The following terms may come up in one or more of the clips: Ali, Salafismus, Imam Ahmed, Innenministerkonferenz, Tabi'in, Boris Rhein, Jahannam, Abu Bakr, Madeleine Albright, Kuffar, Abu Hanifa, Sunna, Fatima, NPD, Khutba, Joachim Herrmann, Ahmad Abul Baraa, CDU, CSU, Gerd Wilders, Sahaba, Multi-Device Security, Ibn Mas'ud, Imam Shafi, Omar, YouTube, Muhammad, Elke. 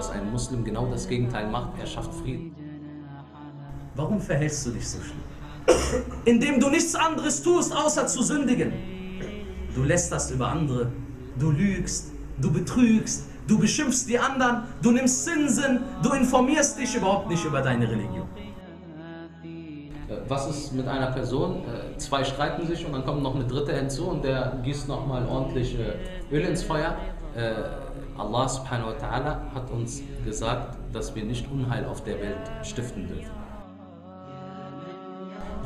dass ein Muslim genau das Gegenteil macht, er schafft Frieden. Warum verhältst du dich so schlimm? Indem du nichts anderes tust, außer zu sündigen. Du lästerst über andere, du lügst, du betrügst, du beschimpfst die anderen, du nimmst Zinsen, du informierst dich überhaupt nicht über deine Religion. Was ist mit einer Person? Zwei streiten sich und dann kommt noch eine dritte hinzu und der gießt nochmal ordentlich Öl ins Feuer. Allah subhanahu wa ta'ala hat uns gesagt, dass wir nicht Unheil auf der Welt stiften dürfen.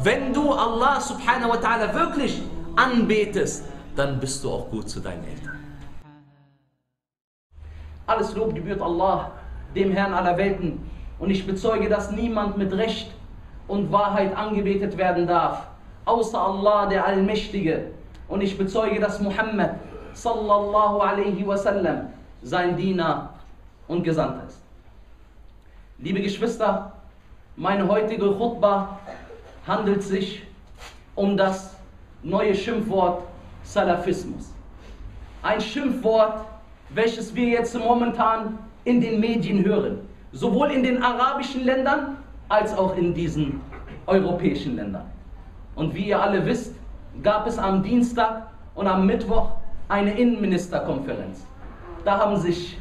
Wenn du Allah subhanahu wa ta'ala wirklich anbetest, dann bist du auch gut zu deinen Eltern. Alles Lob gebührt Allah, dem Herrn aller Welten. Und ich bezeuge, dass niemand mit Recht und Wahrheit angebetet werden darf, außer Allah, der Allmächtige. Und ich bezeuge, dass Muhammad sallallahu alaihi wasallam sein Diener und Gesandter ist. Liebe Geschwister, meine heutige Khutba handelt sich um das neue Schimpfwort Salafismus. Ein Schimpfwort, welches wir jetzt momentan in den Medien hören, sowohl in den arabischen Ländern als auch in diesen europäischen Ländern. Und wie ihr alle wisst, gab es am Dienstag und am Mittwoch eine Innenministerkonferenz. Da haben sich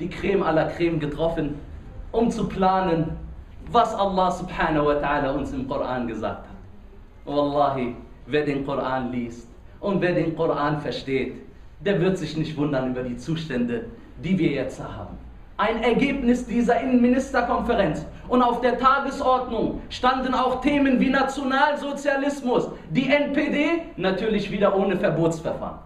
die Creme à la Creme getroffen, um zu planen, was Allah subhanahu wa ta'ala uns im Koran gesagt hat. Wallahi, wer den Koran liest und wer den Koran versteht, der wird sich nicht wundern über die Zustände, die wir jetzt haben. Ein Ergebnis dieser Innenministerkonferenz. Und auf der Tagesordnung standen auch Themen wie Nationalsozialismus, die NPD, natürlich wieder ohne Verbotsverfahren.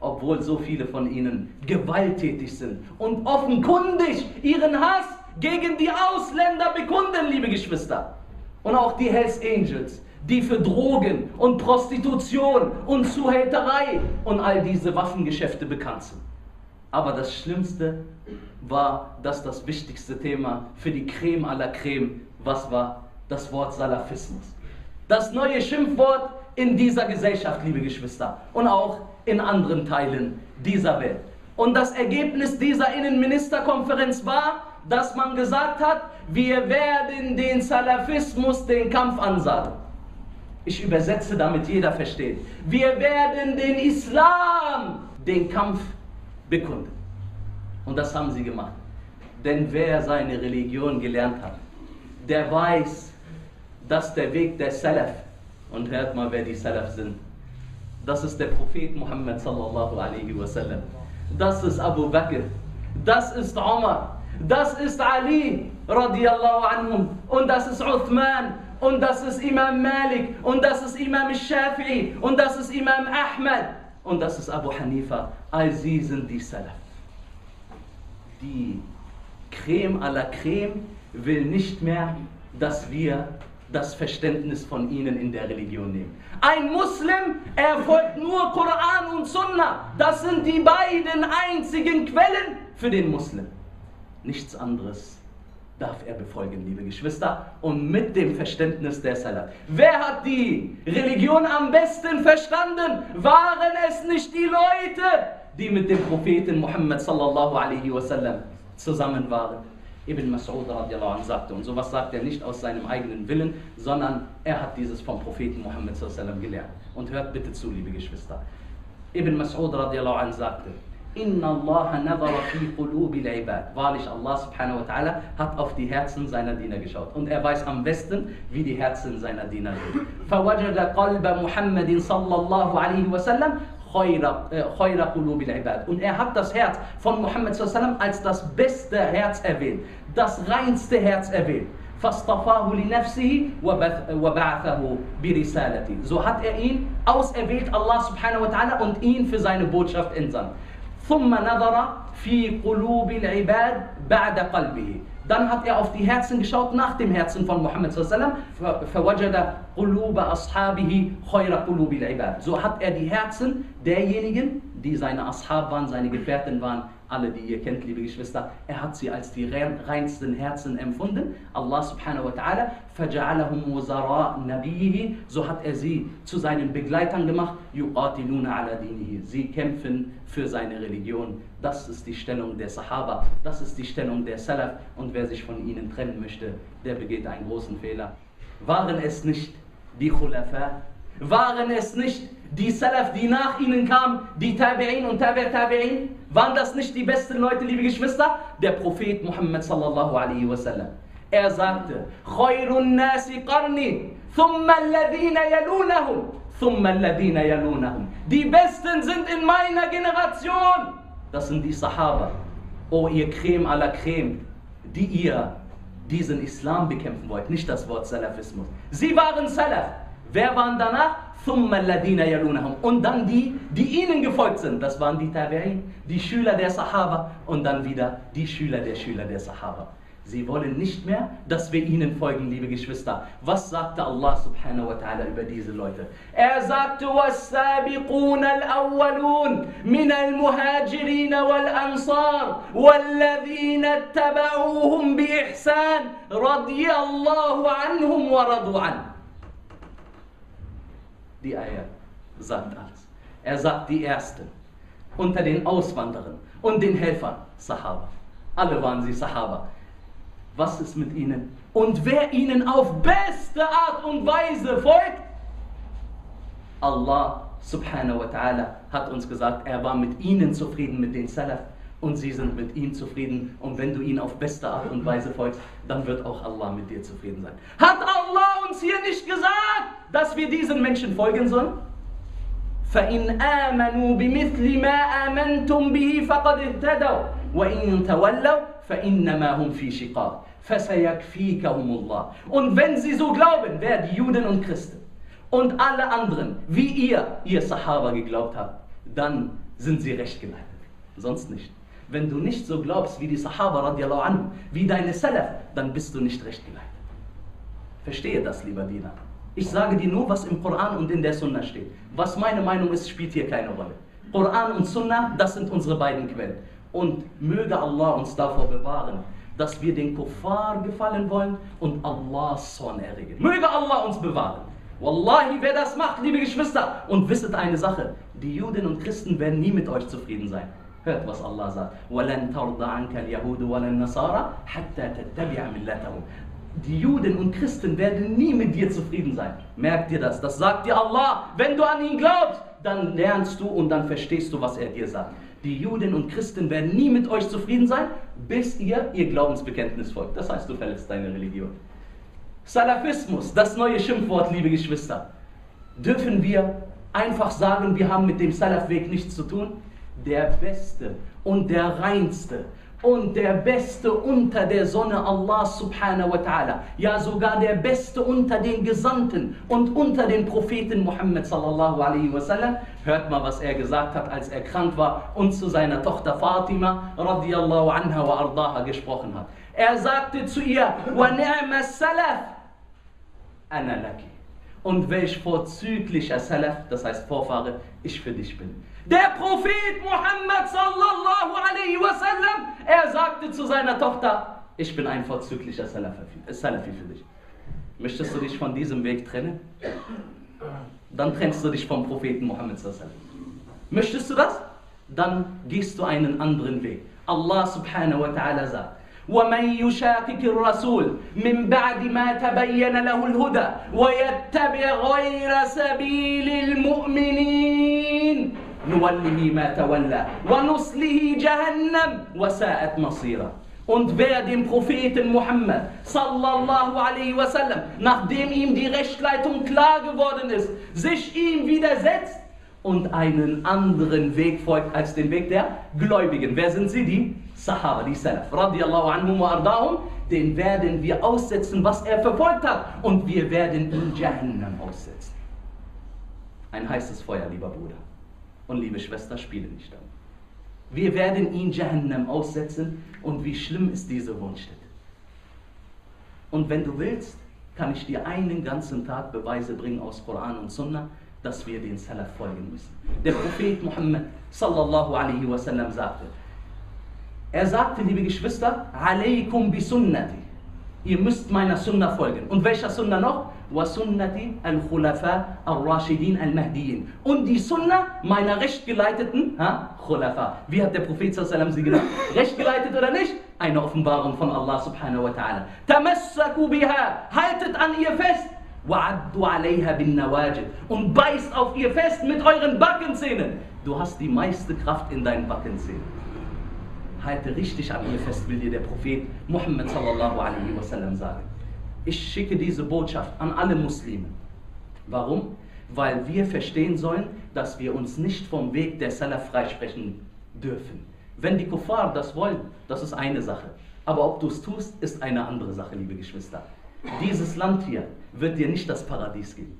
Obwohl so viele von ihnen gewalttätig sind und offenkundig ihren Hass gegen die Ausländer bekunden, liebe Geschwister. Und auch die Hells Angels, die für Drogen und Prostitution und Zuhälterei und all diese Waffengeschäfte bekannt sind. Aber das Schlimmste war, dass das wichtigste Thema für die Creme à la Creme, was war? Das Wort Salafismus. Das neue Schimpfwort in dieser Gesellschaft, liebe Geschwister, und auch in anderen Teilen dieser Welt. Und das Ergebnis dieser Innenministerkonferenz war, dass man gesagt hat, wir werden den Salafismus den Kampf ansagen. Ich übersetze, damit jeder versteht. Wir werden den Islam den Kampf bekunden. Und das haben sie gemacht. Denn wer seine Religion gelernt hat, der weiß, dass der Weg der Salaf, und hört mal, wer die Salaf sind, das ist der Prophet Muhammad sallallahu alaihi wasallam, das ist Abu Bakr, das ist Omar, das ist Ali radiallahu anhum, und das ist Uthman, und das ist Imam Malik, und das ist Imam Shafi, und das ist Imam Ahmed, und das ist Abu Hanifa. All sie sind die Salaf. Die Creme à la Creme will nicht mehr, dass wir das Verständnis von ihnen in der Religion nehmen. Ein Muslim, er folgt nur Koran und Sunna. Das sind die beiden einzigen Quellen für den Muslim. Nichts anderes darf er befolgen, liebe Geschwister, und mit dem Verständnis der Salaf. Wer hat die Religion am besten verstanden? Waren es nicht die Leute, die mit dem Propheten Muhammad sallallahu alaihi wasallam zusammen waren? Ibn Mas'ud radiallahu anhu sagte, und sowas sagt er nicht aus seinem eigenen Willen, sondern er hat dieses vom Propheten Muhammad sallallahu alaihi wasallam gelernt. Und hört bitte zu, liebe Geschwister. Ibn Mas'ud radiallahu anhu sagte, Inna Allah nadhara fi qulubil ibad. Wahrlich, Allah subhanahu wa ta'ala hat auf die Herzen seiner Diener geschaut. Und er weiß am besten, wie die Herzen seiner Diener sind. Fawajada qalba Muhammadin sallallahu alaihi wasallam khayra qulubil ibad. Und er hat das Herz von Muhammad sallallahu alaihi wasallam als das beste Herz erwähnt. Das reinste Herz erwähnt. فاصطفاه لنفسه وبعثه برسالته. So hat er ihn auserwählt, Allah subhanahu wa ta'ala, und ihn für seine Botschaft entsandt. ثم نظر في قلوب العباد بعد قلبه. Dann hat er auf die Herzen geschaut nach dem Herzen von Muhammad sallallahu alaihi wasallam. So hat er die Herzen derjenigen, die seine Ashab waren, seine Gefährten waren, alle, die ihr kennt, liebe Geschwister, er hat sie als die reinsten Herzen empfunden. Allah subhanahu wa ta'ala, فَجَعَلَهُمْ وَزَرَاءَ نَبِيهِ, so hat er sie zu seinen Begleitern gemacht. يُقَاتِلُونَ عَلَى دِينِهِ, sie kämpfen für seine Religion. Das ist die Stellung der Sahaba, das ist die Stellung der Salaf. Und wer sich von ihnen trennen möchte, der begeht einen großen Fehler. Waren es nicht die Khulafa? Waren es nicht die Salaf, die nach ihnen kamen, die Tabi'in und Tabi'in? Waren das nicht die besten Leute, liebe Geschwister? Der Prophet Muhammad sallallahu alaihi wasallam, er sagte: Khairun nasi qarni, thumma alladhina yalunahum, thumma alladhina yalunahum. Die Besten sind in meiner Generation. Das sind die Sahaba. Oh, ihr Creme à la Creme, die ihr diesen Islam bekämpfen wollt. Nicht das Wort Salafismus. Sie waren Salaf. Wer waren danach? Und dann die, die ihnen gefolgt sind. Das waren die Tabi'in, die Schüler der Sahaba. Und dann wieder die Schüler der Sahaba. Sie wollen nicht mehr, dass wir ihnen folgen, liebe Geschwister. Was sagte Allah subhanahu wa ta'ala über diese Leute? Er sagte: وَالسَّابِقُونَ الْأَوَّلُونَ مِنَ الْمُهَاجِرِينَ وَالْأَنصَارِ وَالَّذِينَ اتَّبَعُوهُمْ بِإِحْسَانٍ رَضِيَ اللَّهُ عَنْهُمْ وَرَضُوا عَنْهُ. Die Ayah sagt alles. Er sagt: die Ersten unter den Auswanderern und den Helfern, Sahaba. Alle waren sie Sahaba. Was ist mit ihnen? Und wer ihnen auf beste Art und Weise folgt? Allah subhanahu wa ta'ala hat uns gesagt, er war mit ihnen zufrieden, mit den Salaf, und sie sind mit ihm zufrieden. Und wenn du ihnen auf beste Art und Weise folgst, dann wird auch Allah mit dir zufrieden sein. Hat Allah uns hier nicht gesagt, dass wir diesen Menschen folgen sollen? فَإِنْ آمَنُوا بِمِثْلِ مَا آمَنْتُمْ بِهِ فَقَدْ اِهْتَدَوْا وَإِنْ تَوَلَّوْا فَإِنَّمَا هُمْ فِي شِقَاقٍ فَسَيَكْفِيكَهُمُ اللَّهُ. Und wenn sie so glauben, wer die Juden und Christen und alle anderen, wie ihr Sahaba geglaubt habt, dann sind sie recht geleitet. Sonst nicht. Wenn du nicht so glaubst wie die Sahaba radiallahu anhu, wie deine Salaf, dann bist du nicht recht geleitet. Verstehe das, lieber Diener. Ich sage dir nur, was im Koran und in der Sunna steht. Was meine Meinung ist, spielt hier keine Rolle. Koran und Sunna, das sind unsere beiden Quellen. Und möge Allah uns davor bewahren, dass wir den Kuffar gefallen wollen und Allahs Zorn erregen. Möge Allah uns bewahren. Wallahi, wer das macht, liebe Geschwister, und wisset eine Sache: die Juden und Christen werden nie mit euch zufrieden sein. Hört, was Allah sagt: وَلَنْ تَرْضَ عَنْكَ الْيَهُودُ وَلَا النَّصَارَى حَتَّى تَتَّبِعَ مِلَّتَهُمْ. Die Juden und Christen werden nie mit dir zufrieden sein. Merkt dir das? Das sagt dir Allah. Wenn du an ihn glaubst, dann lernst du und dann verstehst du, was er dir sagt. Die Juden und Christen werden nie mit euch zufrieden sein, bis ihr Glaubensbekenntnis folgt. Das heißt, du verlässt deine Religion. Salafismus, das neue Schimpfwort, liebe Geschwister. Dürfen wir einfach sagen, wir haben mit dem Salafweg nichts zu tun? Der Beste und der Reinste und der Beste unter der Sonne Allah subhanahu wa ta'ala, ja sogar der Beste unter den Gesandten und unter den Propheten Muhammad sallallahu alaihi wasallam. Hört mal, was er gesagt hat, als er krank war und zu seiner Tochter Fatima radiallahu anha wa ardaha gesprochen hat. Er sagte zu ihr: wa ni'ma salaf ana laki. Und welch vorzüglicher Salaf, das heißt Vorfahre, ich für dich bin. Der Prophet Muhammad sallallahu alaihi wasallam, er sagte zu seiner Tochter: ich bin ein vorzüglicher Salafi für dich. Möchtest du dich von diesem Weg trennen? Dann trennst du dich vom Propheten Muhammad sallallahu alaihi wasallam. Möchtest du das? Dann gehst du einen anderen Weg. Allah subhanahu wa ta'ala sagt: وَمَنْ يُشَاكِكِ الرَّسُولِ مِنْ بَعْدِ مَا تَبَيَّنَ لَهُ الْهُدَى وَيَتَّبِعْ غَيْرَ سَبِيلِ الْمُؤْمِنِينَ نُوَلِّهِ مَا تَوَلَّى وَنُصْلِهِ جَهَنَّمْ وَسَاءَتْ مَصِيرًا. Und wer dem Propheten Muhammad sallallahu alaihi wasallam, nachdem ihm die Rechtsleitung klar geworden ist, sich ihm widersetzt und einen anderen Weg folgt als den Weg der Gläubigen. Wer sind sie? Die Sahaba, die Salaf, radiallahu anhum wa ardahum. Den werden wir aussetzen, was er verfolgt hat. Und wir werden ihn Jahannam aussetzen. Ein heißes Feuer, lieber Bruder und liebe Schwester, spiele nicht damit. Wir werden ihn Jahannam aussetzen. Und wie schlimm ist diese Wohnstätte. Und wenn du willst, kann ich dir einen ganzen Tag Beweise bringen aus Koran und Sunna, dass wir den Salaf folgen müssen. Der Prophet Muhammad sallallahu alaihi wasallam sagte: Er sagte, liebe Geschwister, Alaykum bi Sunnati. Ihr müsst meiner Sunna folgen. Und welcher Sunna noch? Wa Sunnati al-Khulafa al-Rashidin al-Mahdiin. Und die Sunna meiner rechtgeleiteten Khulafa. Wie hat der Prophet sallam sie genannt? Rechtgeleitet oder nicht? Eine Offenbarung von Allah subhanahu wa ta'ala. Tamassaku biha. Haltet an ihr fest. Wa'addu alayha bin nawajid. Und beißt auf ihr fest mit euren Backenzähnen. Du hast die meiste Kraft in deinen Backenzähnen. Halte richtig an ihr fest, will dir der Prophet Muhammad sallallahu alaihi wasallam sagen. Ich schicke diese Botschaft an alle Muslime. Warum? Weil wir verstehen sollen, dass wir uns nicht vom Weg der Salaf freisprechen dürfen. Wenn die Kuffar das wollen, das ist eine Sache. Aber ob du es tust, ist eine andere Sache, liebe Geschwister. Dieses Land hier wird dir nicht das Paradies geben.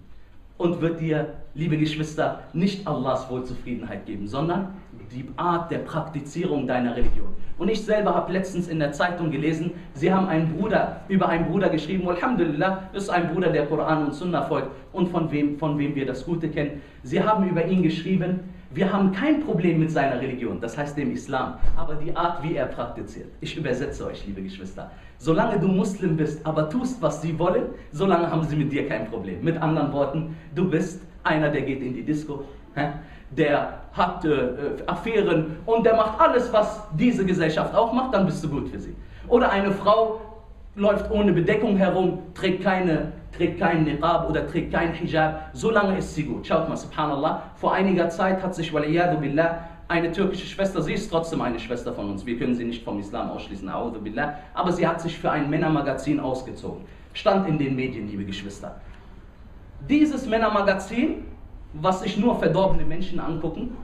Und wird dir, liebe Geschwister, nicht Allahs Wohlzufriedenheit geben, sondern die Art der Praktizierung deiner Religion. Und ich selber habe letztens in der Zeitung gelesen, sie haben einen Bruder, über einen Bruder geschrieben, Alhamdulillah, ist ein Bruder, der Koran und Sunna folgt und von wem wir das Gute kennen. Sie haben über ihn geschrieben, wir haben kein Problem mit seiner Religion, das heißt dem Islam, aber die Art, wie er praktiziert. Ich übersetze euch, liebe Geschwister. Solange du Muslim bist, aber tust, was sie wollen, solange haben sie mit dir kein Problem. Mit anderen Worten, du bist einer, der geht in die Disco, der hat Affären und der macht alles, was diese Gesellschaft auch macht, dann bist du gut für sie. Oder eine Frau läuft ohne Bedeckung herum, trägt keinen Niqab oder trägt keinen Hijab, solange ist sie gut. Schaut mal, subhanallah, vor einiger Zeit hat sich, waliyadu billah, eine türkische Schwester, sie ist trotzdem eine Schwester von uns, wir können sie nicht vom Islam ausschließen, a'udhu billah, aber sie hat sich für ein Männermagazin ausgezogen. Stand in den Medien, liebe Geschwister. Dieses Männermagazin, was sich nur verdorbene Menschen angucken,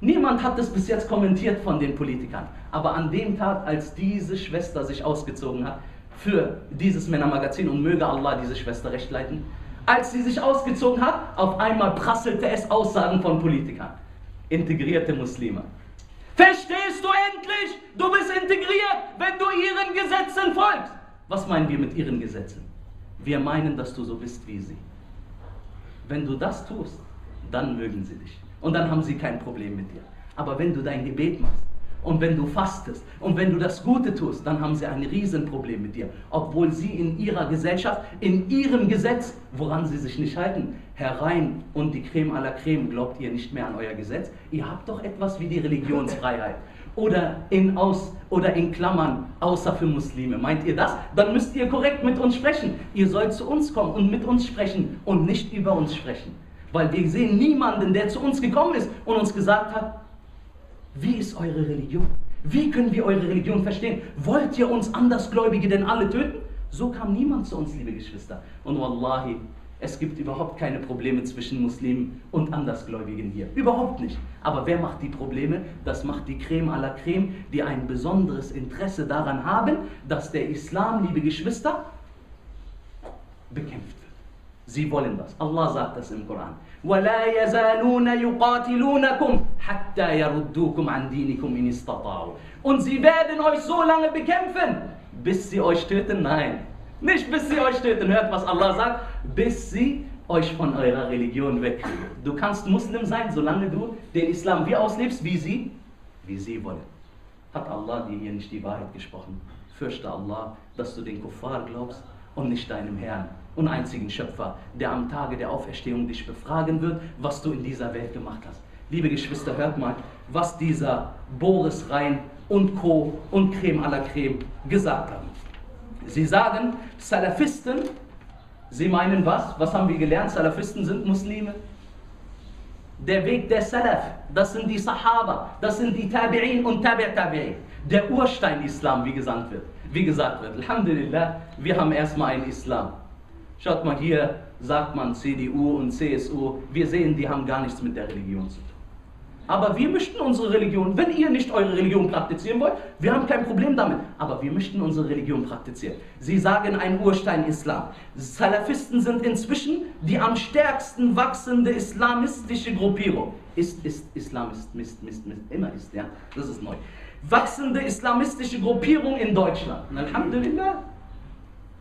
niemand hat das bis jetzt kommentiert von den Politikern, aber an dem Tag, als diese Schwester sich ausgezogen hat, für dieses Männermagazin und möge Allah diese Schwester recht leiten. Als sie sich ausgezogen hat, auf einmal prasselte es Aussagen von Politikern. Integrierte Muslime. Verstehst du endlich? Du bist integriert, wenn du ihren Gesetzen folgst. Was meinen wir mit ihren Gesetzen? Wir meinen, dass du so bist wie sie. Wenn du das tust, dann mögen sie dich. Und dann haben sie kein Problem mit dir. Aber wenn du dein Gebet machst, und wenn du fastest und wenn du das Gute tust, dann haben sie ein Riesenproblem mit dir. Obwohl sie in ihrer Gesellschaft, in ihrem Gesetz, woran sie sich nicht halten, herein und die Creme à la Creme, glaubt ihr nicht mehr an euer Gesetz? Ihr habt doch etwas wie die Religionsfreiheit. Oder in Klammern, außer für Muslime. Meint ihr das? Dann müsst ihr korrekt mit uns sprechen. Ihr sollt zu uns kommen und mit uns sprechen und nicht über uns sprechen. Weil wir sehen niemanden, der zu uns gekommen ist und uns gesagt hat, wie ist eure Religion? Wie können wir eure Religion verstehen? Wollt ihr uns Andersgläubige denn alle töten? So kam niemand zu uns, liebe Geschwister. Und wallahi, es gibt überhaupt keine Probleme zwischen Muslimen und Andersgläubigen hier. Überhaupt nicht. Aber wer macht die Probleme? Das macht die Creme à la Creme, die ein besonderes Interesse daran haben, dass der Islam, liebe Geschwister, bekämpft wird. Sie wollen das. Allah sagt das im Koran. وَلَا يَزَالُونَ يُقَاتِلُونَكُمْ حَتَّى يَرُدُّوكُمْ عَنْ دِينِكُمْ إِنِ اسْتَطَاعُوا. Und sie werden euch so lange bekämpfen, bis sie euch töten. Nein, nicht bis sie euch töten. Hört, was Allah sagt. Bis sie euch von eurer Religion wegkriegen. Du kannst Muslim sein, solange du den Islam wie auslebst, wie sie wollen. Hat Allah dir hier nicht die Wahrheit gesprochen? Fürchte Allah, dass du den Kuffar glaubst und nicht deinem Herrn und einzigen Schöpfer, der am Tage der Auferstehung dich befragen wird, was du in dieser Welt gemacht hast. Liebe Geschwister, hört mal, was dieser Boris Rhein und Co. und Creme à la Creme gesagt haben. Sie sagen, Salafisten, sie meinen was? Was haben wir gelernt? Salafisten sind Muslime. Der Weg der Salaf, das sind die Sahaba, das sind die Tabi'in und Tabi'in. Der Urstein Islam, wie gesagt wird. Alhamdulillah, wir haben erstmal einen Islam. Schaut mal, hier sagt man CDU und CSU, wir sehen, die haben gar nichts mit der Religion zu tun. Aber wir möchten unsere Religion, wenn ihr nicht eure Religion praktizieren wollt, wir haben kein Problem damit, aber wir möchten unsere Religion praktizieren. Sie sagen ein Urstein Islam. Salafisten sind inzwischen die am stärksten wachsende islamistische Gruppierung. Wachsende islamistische Gruppierung in Deutschland. Alhamdulillah.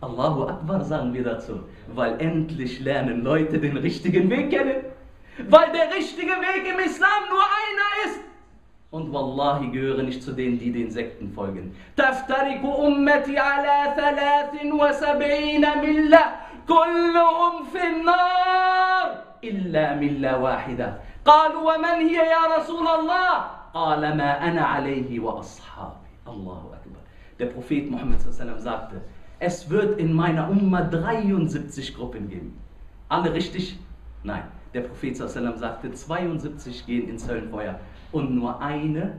Allahu Akbar sagen wir dazu, weil endlich lernen Leute den richtigen Weg kennen. Weil der richtige Weg im Islam nur einer ist. Und Wallahi gehöre nicht zu denen, die den Sekten folgen. Taftariku ummati ala 73 millah, kulluhum fin nar, illa millah wahida. Qalu wa man hiya ya Rasulallah? Qala ma ana alayhi wa ashabi. Allahu Akbar. Der Prophet Muhammad sagte, es wird in meiner Umma 73 Gruppen geben. Alle richtig? Nein. Der Prophet sagte, 72 gehen ins Höllenfeuer. Und nur eine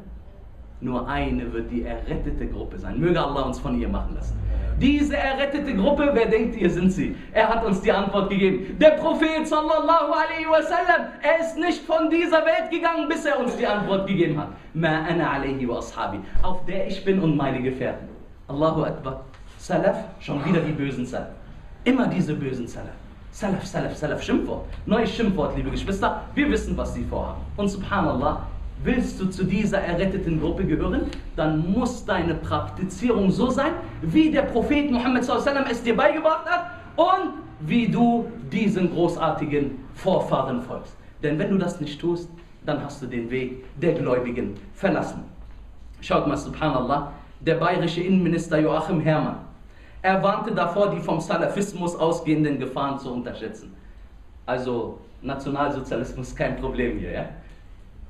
wird die errettete Gruppe sein. Möge Allah uns von ihr machen lassen. Diese errettete Gruppe, wer denkt ihr, sind sie? Er hat uns die Antwort gegeben. Der Prophet sallallahu alaihi wasallam, er ist nicht von dieser Welt gegangen, bis er uns die Antwort gegeben hat. Ma ana alaihi wa ashabi. Auf der ich bin und meine Gefährten. Allahu Akbar. Salaf, schon wieder die bösen Salaf. Immer diese bösen Salaf. Salaf, Salaf, Salaf, Schimpfwort. Neues Schimpfwort, liebe Geschwister. Wir wissen, was sie vorhaben. Und subhanallah, willst du zu dieser erretteten Gruppe gehören, dann muss deine Praktizierung so sein, wie der Prophet Muhammad ﷺ es dir beigebracht hat und wie du diesen großartigen Vorfahren folgst. Denn wenn du das nicht tust, dann hast du den Weg der Gläubigen verlassen. Schaut mal, subhanallah, der bayerische Innenminister Joachim Herrmann, er warnte davor, die vom Salafismus ausgehenden Gefahren zu unterschätzen. Also Nationalsozialismus, kein Problem hier, ja?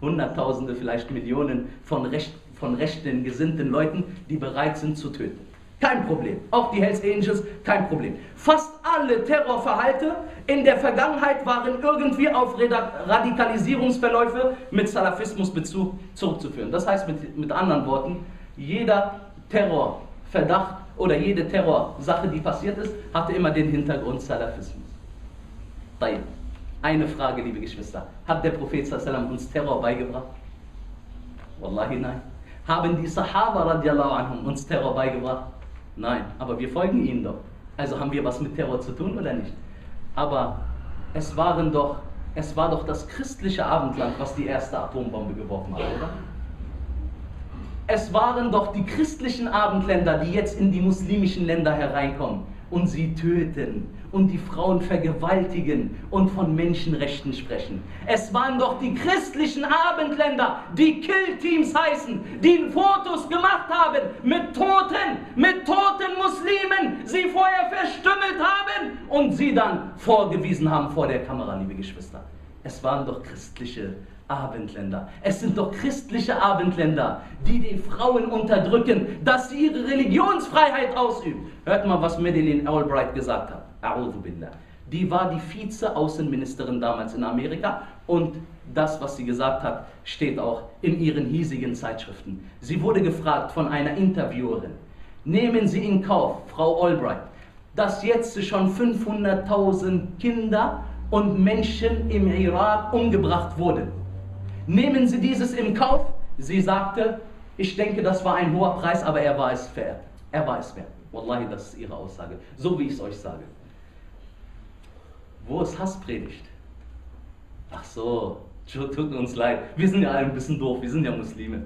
Hunderttausende, vielleicht Millionen von rechten gesinnten Leuten, die bereit sind zu töten. Kein Problem. Auch die Hells Angels, kein Problem. Fast alle Terrorverhalte in der Vergangenheit waren irgendwie auf Radikalisierungsverläufe mit Salafismusbezug zurückzuführen. Das heißt mit anderen Worten, jeder Terrorverdacht oder jede Terrorsache, die passiert ist, hatte immer den Hintergrund Salafismus. Tayyib. Eine Frage, liebe Geschwister. Hat der Prophet ﷺ uns Terror beigebracht? Wallahi nein. Haben die Sahaba radiallahu anhum uns Terror beigebracht? Nein, aber wir folgen ihnen doch. Also haben wir was mit Terror zu tun oder nicht? Aber es war doch das christliche Abendland, was die erste Atombombe geworfen hat, oder? Es waren doch die christlichen Abendländer, die jetzt in die muslimischen Länder hereinkommen und sie töten und die Frauen vergewaltigen und von Menschenrechten sprechen. Es waren doch die christlichen Abendländer, die Killteams heißen, die Fotos gemacht haben mit toten Muslimen, sie vorher verstümmelt haben und sie dann vorgewiesen haben vor der Kamera, liebe Geschwister. Es waren doch christliche Abendländer. Es sind doch christliche Abendländer, die den Frauen unterdrücken, dass sie ihre Religionsfreiheit ausüben. Hört mal, was Madeleine Albright gesagt hat. A'udhu billah. Die war die Vize-Außenministerin damals in Amerika und das, was sie gesagt hat, steht auch in ihren hiesigen Zeitschriften. Sie wurde gefragt von einer Interviewerin, nehmen Sie in Kauf, Frau Albright, dass jetzt schon 500.000 Kinder und Menschen im Irak umgebracht wurden. Nehmen Sie dieses in Kauf? Sie sagte, ich denke, das war ein hoher Preis, aber er war es wert. Er war es wert. Wallahi, das ist ihre Aussage. So wie ich es euch sage. Wo ist Hasspredigt? Ach so, tut uns leid. Wir sind ja alle ein bisschen doof. Wir sind ja Muslime.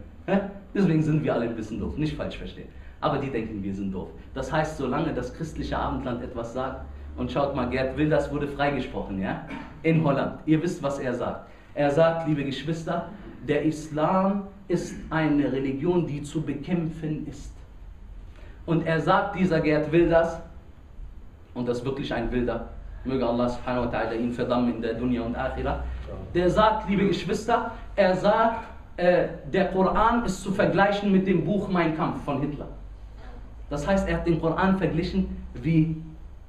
Deswegen sind wir alle ein bisschen doof. Nicht falsch verstehen. Aber die denken, wir sind doof. Das heißt, solange das christliche Abendland etwas sagt, und schaut mal, Gerd Wilders wurde freigesprochen, ja? In Holland. Ihr wisst, was er sagt. Er sagt, liebe Geschwister, der Islam ist eine Religion, die zu bekämpfen ist. Und er sagt, dieser Gerd Wilders, und das ist wirklich ein Wilder, möge Allah subhanahu wa ta'ala ihn verdammen in der Dunya und Akhira, der sagt, liebe Geschwister, er sagt, der Koran ist zu vergleichen mit dem Buch Mein Kampf von Hitler. Das heißt, er hat den Koran verglichen wie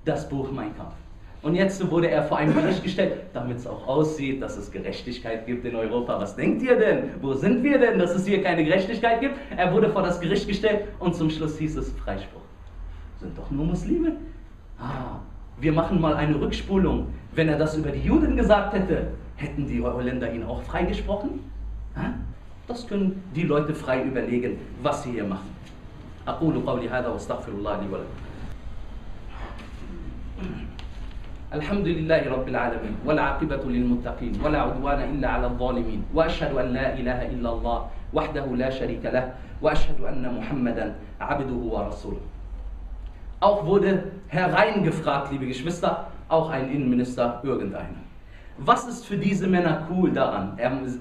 das Buch Mein Kampf. Und jetzt wurde er vor einen Gericht gestellt, damit es auch aussieht, dass es Gerechtigkeit gibt in Europa. Was denkt ihr denn? Wo sind wir denn, dass es hier keine Gerechtigkeit gibt? Er wurde vor das Gericht gestellt und zum Schluss hieß es Freispruch. Sind doch nur Muslime. Ah, wir machen mal eine Rückspulung. Wenn er das über die Juden gesagt hätte, hätten die Holländer ihn auch freigesprochen? Das können die Leute frei überlegen, was sie hier machen. Aqulu qawli hadha wa astaghfirullah li wa lakum. الحمد لله رب العالمين والعاقبة للمتقين ولا عدوان إلا على الظالمين وأشهد أن لا إله إلا الله وحده لا شريك له وأشهد أن محمدا عبده ورسوله. Auch wurde hereingefragt, liebe Geschwister, auch ein Innenminister irgendeiner. Was ist für diese Männer cool daran?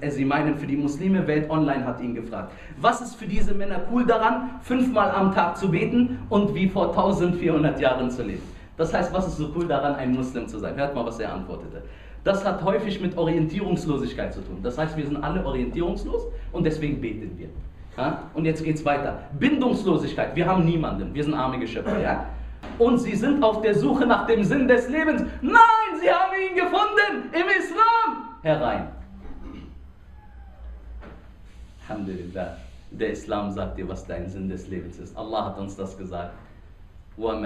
Sie meinen für die Muslime Welt Online, hat ihn gefragt. Was ist für diese Männer cool daran, 5-mal am Tag zu beten und wie vor 1400 Jahren zu leben? Das heißt, was ist so cool daran, ein Muslim zu sein? Hört mal, was er antwortete. Das hat häufig mit Orientierungslosigkeit zu tun. Das heißt, wir sind alle orientierungslos und deswegen beten wir. Ja? Und jetzt geht es weiter. Bindungslosigkeit. Wir haben niemanden. Wir sind arme Geschöpfe. Ja? Und sie sind auf der Suche nach dem Sinn des Lebens. Nein, sie haben ihn gefunden im Islam herein. Alhamdulillah, der Islam sagt dir, was dein Sinn des Lebens ist. Allah hat uns das gesagt. Und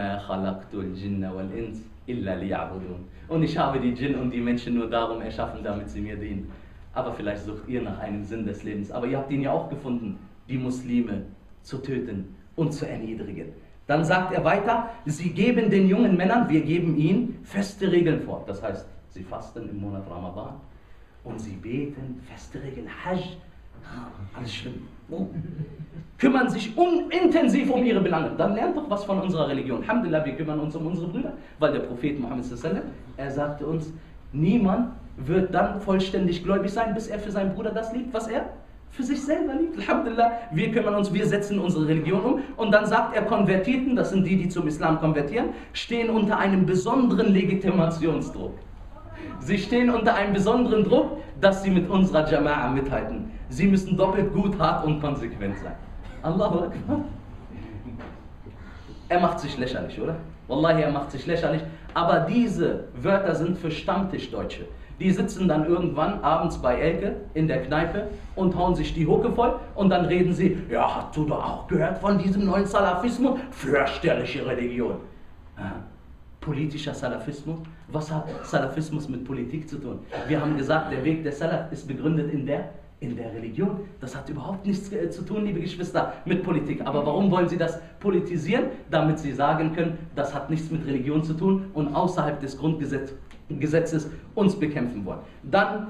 ich habe die Djinn und die Menschen nur darum erschaffen, damit sie mir dienen. Aber vielleicht sucht ihr nach einem Sinn des Lebens. Aber ihr habt ihn ja auch gefunden, die Muslime zu töten und zu erniedrigen. Dann sagt er weiter, sie geben den jungen Männern, wir geben ihnen feste Regeln vor. Das heißt, sie fasten im Monat Ramadan und sie beten, feste Regeln, Hajj, alles schlimm. Kümmern sich intensiv um ihre Belange. Dann lernt doch was von unserer Religion. Alhamdulillah, wir kümmern uns um unsere Brüder, weil der Prophet Muhammad sallallahu alaihi wasallam, er sagte uns, niemand wird dann vollständig gläubig sein, bis er für seinen Bruder das liebt, was er für sich selber liebt. Alhamdulillah, wir kümmern uns, wir setzen unsere Religion um. Und dann sagt er, Konvertiten, das sind die, die zum Islam konvertieren, stehen unter einem besonderen Legitimationsdruck. Sie stehen unter einem besonderen Druck, dass sie mit unserer Jama'a mithalten. Sie müssen doppelt gut, hart und konsequent sein. Allahu Akbar. Er macht sich lächerlich, oder? Wallahi, er macht sich lächerlich. Aber diese Wörter sind für Stammtischdeutsche. Die sitzen dann irgendwann abends bei Elke in der Kneipe und hauen sich die Hucke voll und dann reden sie, ja, hast du doch auch gehört von diesem neuen Salafismus? Fürchterliche Religion. Politischer Salafismus? Was hat Salafismus mit Politik zu tun? Wir haben gesagt, der Weg der Salaf ist begründet in der Religion. Das hat überhaupt nichts zu tun, liebe Geschwister, mit Politik. Aber warum wollen Sie das politisieren? Damit Sie sagen können, das hat nichts mit Religion zu tun und außerhalb des Grundgesetzes uns bekämpfen wollen. Dann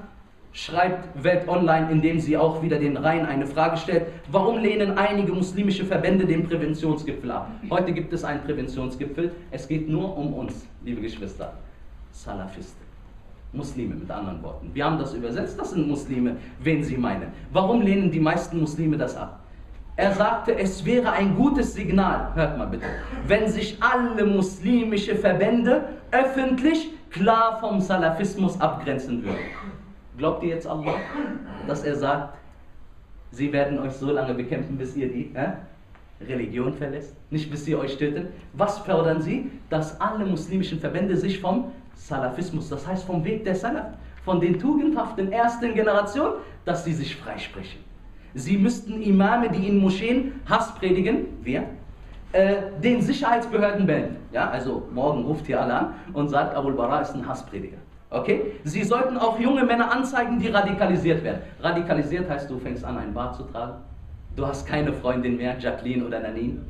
schreibt Welt Online, indem sie auch wieder den Rhein eine Frage stellt, warum lehnen einige muslimische Verbände den Präventionsgipfel ab? Heute gibt es einen Präventionsgipfel, es geht nur um uns, liebe Geschwister, Salafisten. Muslime, mit anderen Worten. Wir haben das übersetzt, das sind Muslime, wen sie meinen. Warum lehnen die meisten Muslime das ab? Er sagte, es wäre ein gutes Signal, hört mal bitte, wenn sich alle muslimische Verbände öffentlich klar vom Salafismus abgrenzen würden. Glaubt ihr jetzt Allah, dass er sagt, sie werden euch so lange bekämpfen, bis ihr die Religion verlässt, nicht bis sie euch töten? Was fördern sie? Dass alle muslimischen Verbände sich vom Salafismus, das heißt vom Weg der Salaf, von den tugendhaften ersten Generationen, dass sie sich freisprechen. Sie müssten Imame, die in Moscheen Hass predigen, den Sicherheitsbehörden melden. Ja, also morgen ruft hier alle an und sagt, Abul Baraa ist ein Hassprediger. Okay? Sie sollten auch junge Männer anzeigen, die radikalisiert werden. Radikalisiert heißt, du fängst an, einen Bart zu tragen. Du hast keine Freundin mehr, Jacqueline oder Nanine.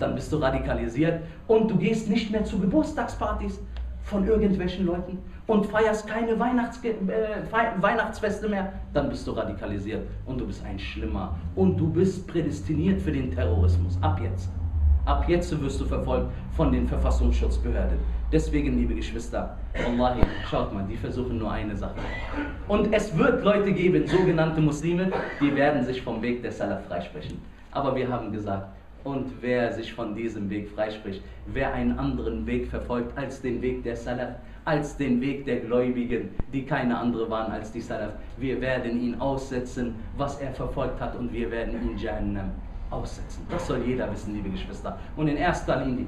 Dann bist du radikalisiert und du gehst nicht mehr zu Geburtstagspartys von irgendwelchen Leuten und feierst keine Weihnachtsfeste mehr, dann bist du radikalisiert und du bist ein Schlimmer und du bist prädestiniert für den Terrorismus. Ab jetzt. Ab jetzt wirst du verfolgt von den Verfassungsschutzbehörden. Deswegen, liebe Geschwister, Wallahi, schaut mal, die versuchen nur eine Sache. Und es wird Leute geben, sogenannte Muslime, die werden sich vom Weg der Salaf freisprechen. Aber wir haben gesagt, und wer sich von diesem Weg freispricht, wer einen anderen Weg verfolgt als den Weg der Salaf, als den Weg der Gläubigen, die keine andere waren als die Salaf, wir werden ihn aussetzen, was er verfolgt hat, und wir werden ihn Jahannam aussetzen. Das soll jeder wissen, liebe Geschwister. Und in erster Linie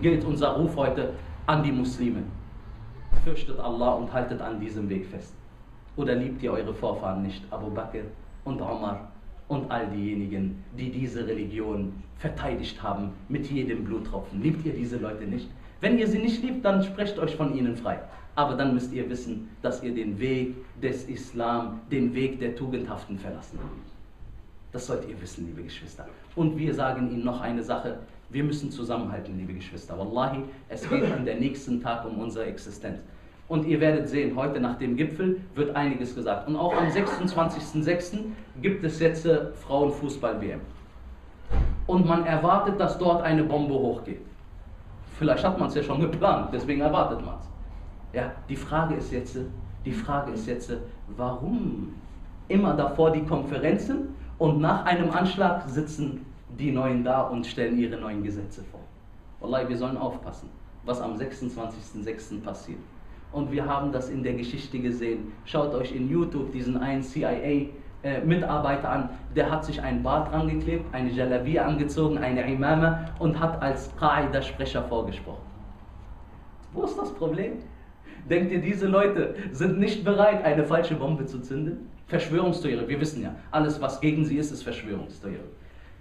gilt unser Ruf heute an die Muslime. Fürchtet Allah und haltet an diesem Weg fest. Oder liebt ihr eure Vorfahren nicht, Abu Bakr und Omar? Und all diejenigen, die diese Religion verteidigt haben mit jedem Bluttropfen. Liebt ihr diese Leute nicht? Wenn ihr sie nicht liebt, dann sprecht euch von ihnen frei. Aber dann müsst ihr wissen, dass ihr den Weg des Islam, den Weg der Tugendhaften verlassen habt. Das sollt ihr wissen, liebe Geschwister. Und wir sagen Ihnen noch eine Sache. Wir müssen zusammenhalten, liebe Geschwister. Wallahi, es geht an der nächsten Tag um unsere Existenz. Und ihr werdet sehen, heute nach dem Gipfel wird einiges gesagt. Und auch am 26.06. gibt es jetzt Frauenfußball-WM. Und man erwartet, dass dort eine Bombe hochgeht. Vielleicht hat man es ja schon geplant, deswegen erwartet man es. Ja, die Frage ist jetzt, Die Frage ist jetzt, warum immer davor die Konferenzen und nach einem Anschlag sitzen die Neuen da und stellen ihre neuen Gesetze vor. Wallahi, wir sollen aufpassen, was am 26.06. passiert. Und wir haben das in der Geschichte gesehen. Schaut euch in YouTube diesen einen CIA-Mitarbeiter an, der hat sich einen Bart angeklebt, eine Jalabi angezogen, eine Imama und hat als Qaida-Sprecher vorgesprochen. Wo ist das Problem? Denkt ihr, diese Leute sind nicht bereit, eine falsche Bombe zu zünden? Verschwörungstheorie, wir wissen ja, alles was gegen sie ist, ist Verschwörungstheorie.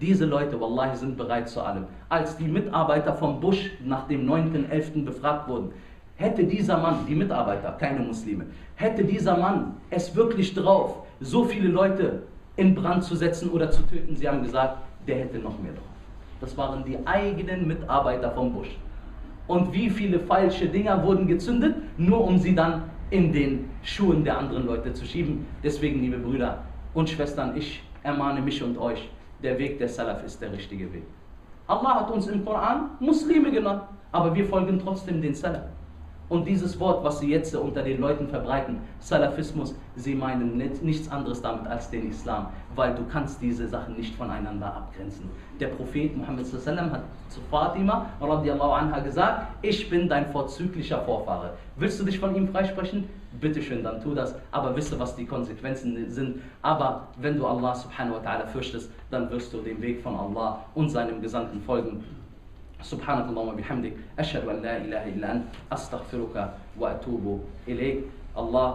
Diese Leute, wallahi, sind bereit zu allem. Als die Mitarbeiter von Bush nach dem 9.11. befragt wurden, hätte dieser Mann, die Mitarbeiter, keine Muslime, hätte dieser Mann es wirklich drauf, so viele Leute in Brand zu setzen oder zu töten, sie haben gesagt, der hätte noch mehr drauf. Das waren die eigenen Mitarbeiter von Bush. Und wie viele falsche Dinger wurden gezündet, nur um sie dann in den Schuhen der anderen Leute zu schieben. Deswegen, liebe Brüder und Schwestern, ich ermahne mich und euch, der Weg der Salaf ist der richtige Weg. Allah hat uns im Koran Muslime genannt, aber wir folgen trotzdem den Salaf. Und dieses Wort, was sie jetzt unter den Leuten verbreiten, Salafismus, sie meinen nichts anderes damit als den Islam, weil du kannst diese Sachen nicht voneinander abgrenzen. Der Prophet Muhammad hat zu Fatima radiallahu anha gesagt, ich bin dein vorzüglicher Vorfahre. Willst du dich von ihm freisprechen? Bitte schön, dann tu das, aber wisse, was die Konsequenzen sind. Aber wenn du Allah subhanahu wa ta'ala fürchtest, dann wirst du dem Weg von Allah und seinem Gesandten folgen. سبحانك اللهم وبحمدك أشهد أن لا إله إلا أنت أستغفرك وأتوب إليك الله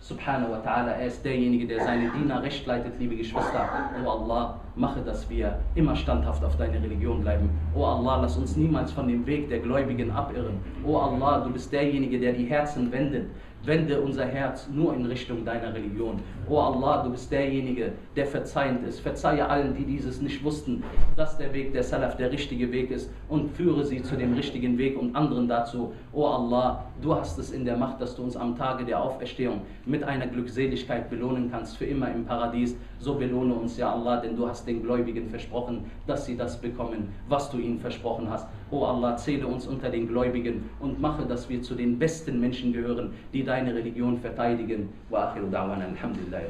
سبحانه وتعالى er ist derjenige, der seine Diener recht leitet, liebe Geschwister. O Allah, mache, dass wir immer standhaft auf deine Religion bleiben. O Allah, lass uns niemals von dem Weg der Gläubigen abirren. O Allah, du bist derjenige, der die Herzen wendet. Wende unser Herz nur in Richtung deiner Religion. O Allah, du bist derjenige, der verzeihend ist. Verzeihe allen, die dieses nicht wussten, dass der Weg der Salaf der richtige Weg ist und führe sie zu dem richtigen Weg und anderen dazu. O Allah, du hast es in der Macht, dass du uns am Tage der Auferstehung mit einer Glückseligkeit belohnen kannst, für immer im Paradies. So belohne uns, ja Allah, denn du hast den Gläubigen versprochen, dass sie das bekommen, was du ihnen versprochen hast. O Allah, zähle uns unter den Gläubigen und mache, dass wir zu den besten Menschen gehören, die deine Religion verteidigen. Wa akhiru da'wana alhamdulillahi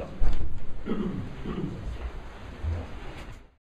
rabbil alamin.